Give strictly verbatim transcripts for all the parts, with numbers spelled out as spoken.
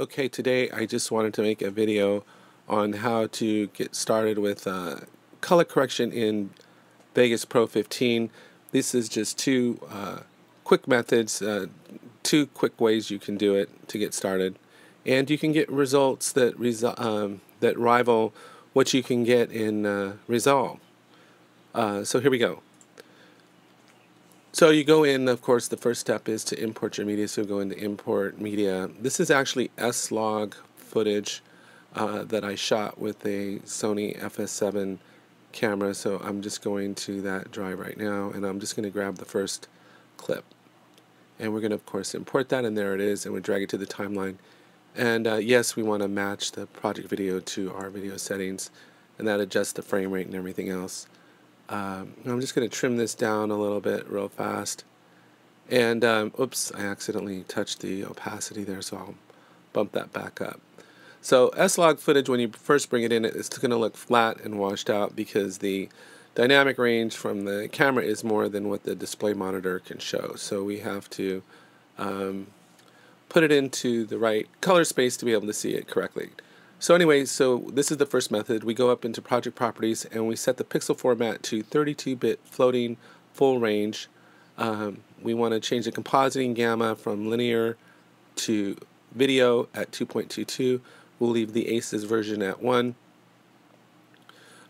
Okay, today I just wanted to make a video on how to get started with uh, color correction in Vegas Pro fifteen. This is just two uh, quick methods, uh, two quick ways you can do it to get started. And you can get results that, reso um, that rival what you can get in uh, Resolve. Uh, so here we go. So you go in, of course, the first step is to import your media, so go into Import Media. This is actually S-Log footage uh, that I shot with a Sony F S seven camera, so I'm just going to that drive right now, and I'm just going to grab the first clip. And we're going to, of course, import that, and there it is, and we drag it to the timeline. And uh, yes, we want to match the project video to our video settings, and that adjusts the frame rate and everything else. Um, I'm just going to trim this down a little bit real fast, and um, oops, I accidentally touched the opacity there, so I'll bump that back up. So S-Log footage, when you first bring it in, it's going to look flat and washed out because the dynamic range from the camera is more than what the display monitor can show, so we have to um, put it into the right color space to be able to see it correctly. So anyway, so this is the first method. We go up into Project Properties, and we set the pixel format to thirty-two bit floating full range. Um, we want to change the compositing gamma from linear to video at two point two two. We'll leave the ACES version at one.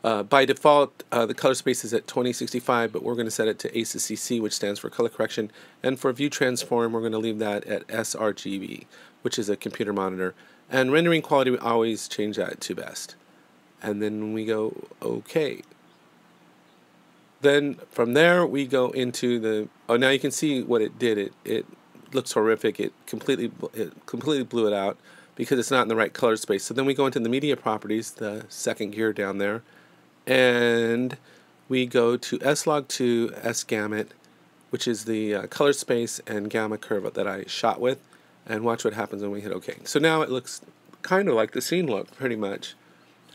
Uh, by default, uh, the color space is at twenty sixty-five, but we're going to set it to ACES C C, which stands for color correction. And for view transform, we're going to leave that at s R G B, which is a computer monitor. And rendering quality, we always change that to best. And then we go OK. Then from there, we go into the... Oh, now you can see what it did. It, it looks horrific. It completely, it completely blew it out because it's not in the right color space. So then we go into the media properties, the second gear down there. And we go to s log two, S-Gamut, which is the uh, color space and gamma curve that I shot with. And watch what happens when we hit OK. So now it looks kind of like the scene look, pretty much.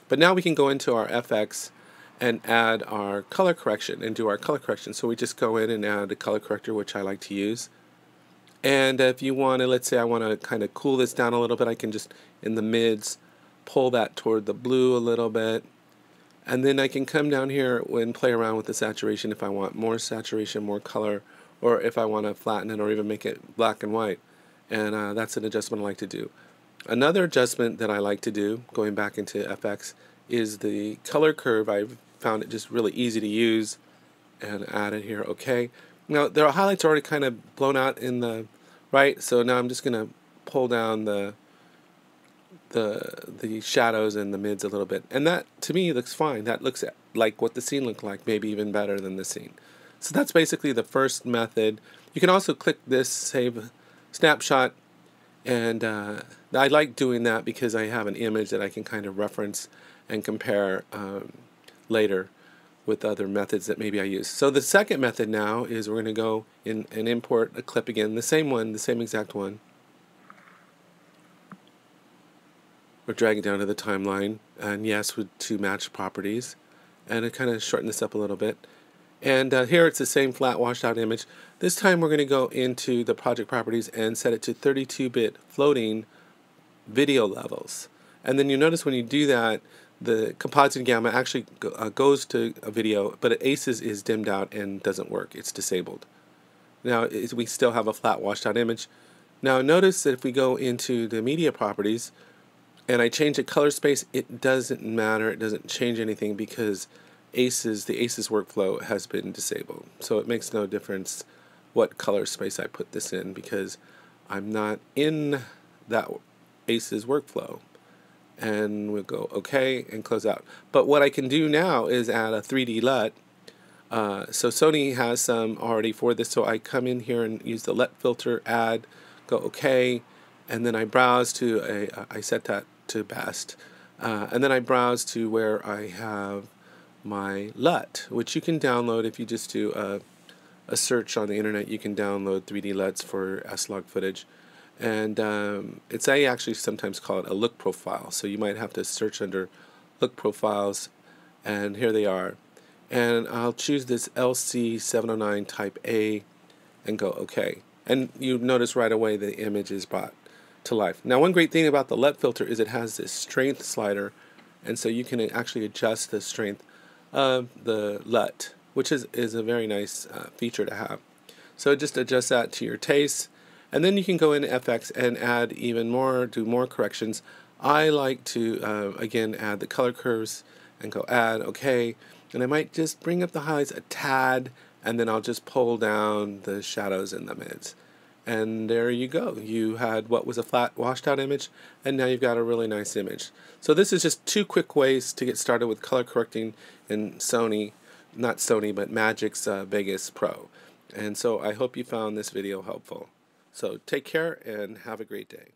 But now we can go into our F X and add our color correction and do our color correction. So we just go in and add a color corrector, which I like to use. And if you want to, let's say I want to kind of cool this down a little bit, I can just, in the mids, pull that toward the blue a little bit. And then I can come down here and play around with the saturation if I want more saturation, more color, or if I want to flatten it or even make it black and white. And uh, that's an adjustment I like to do. Another adjustment that I like to do, going back into F X, is the color curve. I found it just really easy to use and add it here. Okay. Now, the highlights are already kind of blown out in the right, so now I'm just going to pull down the, the, the shadows and the mids a little bit. And that, to me, looks fine. That looks like what the scene looked like, maybe even better than the scene. So that's basically the first method. You can also click this, save snapshot, and uh, I like doing that because I have an image that I can kind of reference and compare um, later with other methods that maybe I use. So the second method now is we're going to go in and import a clip again, the same one, the same exact one. We're dragging down to the timeline, and yes, with two match properties, and I kind of shorten this up a little bit. And uh, here it's the same flat washed out image. This time we're going to go into the project properties and set it to thirty-two bit floating video levels. And then you notice when you do that, the compositing gamma actually go, uh, goes to a video, but ACES is dimmed out and doesn't work. It's disabled. Now it, we still have a flat washed out image. Now notice that if we go into the media properties and I change the color space, it doesn't matter. It doesn't change anything because ACES, the ACES workflow has been disabled, so it makes no difference what color space I put this in because I'm not in that ACES workflow. And we'll go OK and close out. But what I can do now is add a three D LUT. Uh, so Sony has some already for this, so I come in here and use the LUT filter, add, go OK, and then I browse to a, I set that to best, uh, and then I browse to where I have my LUT, which you can download if you just do a, a search on the internet. You can download three D LUTs for S-Log footage, and um, it's I actually sometimes call it a look profile, so you might have to search under look profiles, and here they are. And I'll choose this L C seven oh nine type A and go OK, and you notice right away the image is brought to life. Now, one great thing about the L U T filter is it has this strength slider, and so you can actually adjust the strength of the L U T, which is, is a very nice uh, feature to have. So just adjust that to your taste, and then you can go into F X and add even more, do more corrections. I like to, uh, again, add the color curves and go add, okay, and I might just bring up the highlights a tad, and then I'll just pull down the shadows and the mids. And there you go. You had what was a flat washed out image, and now you've got a really nice image. So this is just two quick ways to get started with color correcting in Sony, not Sony, but Magic's uh, Vegas Pro. And so I hope you found this video helpful. So take care and have a great day.